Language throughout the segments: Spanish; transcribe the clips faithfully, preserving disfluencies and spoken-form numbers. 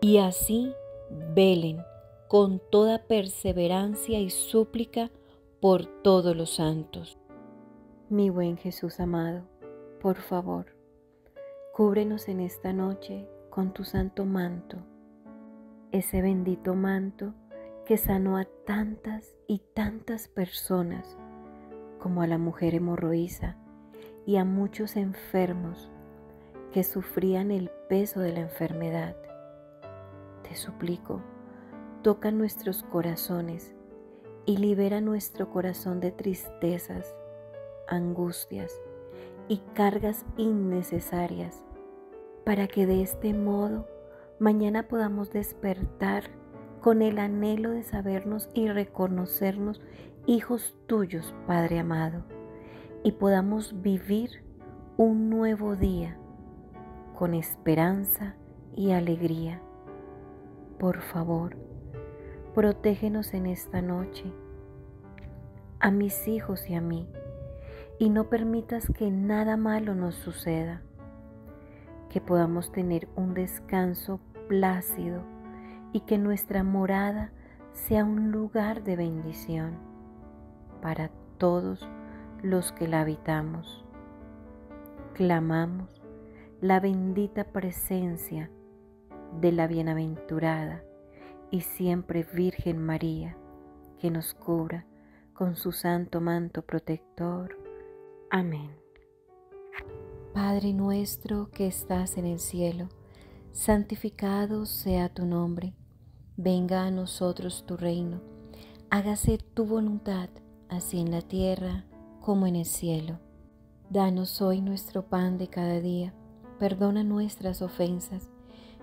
Y así velen con toda perseverancia y súplica por todos los santos. Mi buen Jesús amado, por favor, cúbrenos en esta noche con tu santo manto, ese bendito manto que sanó a tantas y tantas personas, como a la mujer hemorroísa y a muchos enfermos que sufrían el peso de la enfermedad. Te suplico, toca nuestros corazones y libera nuestro corazón de tristezas, angustias y cargas innecesarias, para que de este modo mañana podamos despertar con el anhelo de sabernos y reconocernos hijos tuyos, Padre amado, y podamos vivir un nuevo día con esperanza y alegría. Por favor, protégenos en esta noche, a mis hijos y a mí, y no permitas que nada malo nos suceda, que podamos tener un descanso plácido y que nuestra morada sea un lugar de bendición para todos los que la habitamos. Clamamos la bendita presencia de la bienaventurada y siempre Virgen María, que nos cubra con su santo manto protector. Amén. Padre nuestro que estás en el cielo, santificado sea tu nombre. Venga a nosotros tu reino. Hágase tu voluntad, así en la tierra como en el cielo. Danos hoy nuestro pan de cada día. Perdona nuestras ofensas,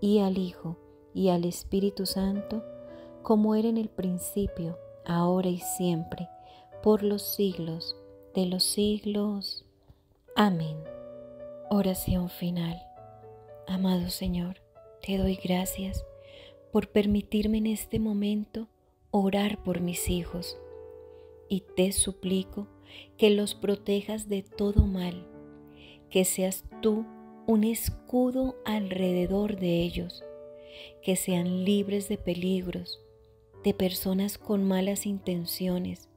y al Hijo, y al Espíritu Santo, como era en el principio, ahora y siempre, por los siglos de los siglos. Amén. Oración final. Amado Señor, te doy gracias por permitirme en este momento orar por mis hijos, y te suplico que los protejas de todo mal, que seas tú un escudo alrededor de ellos, que sean libres de peligros, de personas con malas intenciones,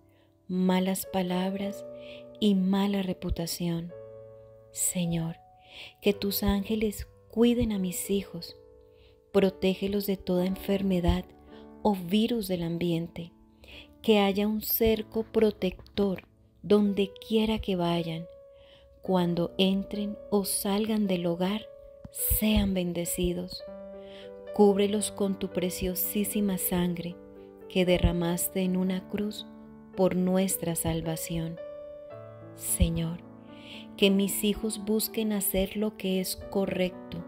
malas palabras y mala reputación. Señor, que tus ángeles cuiden a mis hijos, protégelos de toda enfermedad o virus del ambiente, que haya un cerco protector donde quiera que vayan. Cuando entren o salgan del hogar, sean bendecidos. Cúbrelos con tu preciosísima sangre que derramaste en una cruz por nuestra salvación. Señor, que mis hijos busquen hacer lo que es correcto,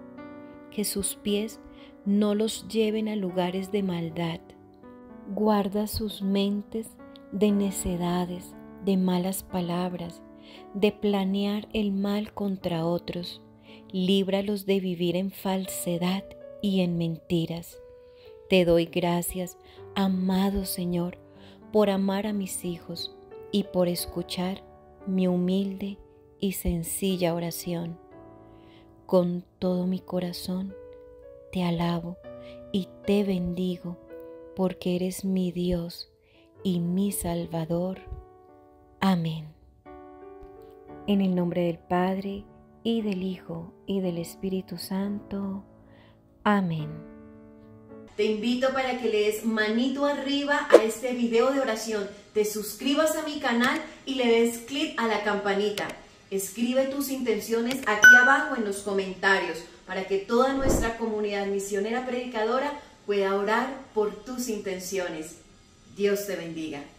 que sus pies no los lleven a lugares de maldad. Guarda sus mentes de necedades, de malas palabras, de planear el mal contra otros. Líbralos de vivir en falsedad y en mentiras. Te doy gracias, amado Señor, por amar a mis hijos y por escuchar mi humilde y sencilla oración. Con todo mi corazón te alabo y te bendigo, porque eres mi Dios y mi Salvador. Amén. En el nombre del Padre, y del Hijo, y del Espíritu Santo. Amén. Te invito para que le des manito arriba a este video de oración, te suscribas a mi canal y le des clic a la campanita. Escribe tus intenciones aquí abajo en los comentarios, para que toda nuestra comunidad misionera predicadora pueda orar por tus intenciones. Dios te bendiga.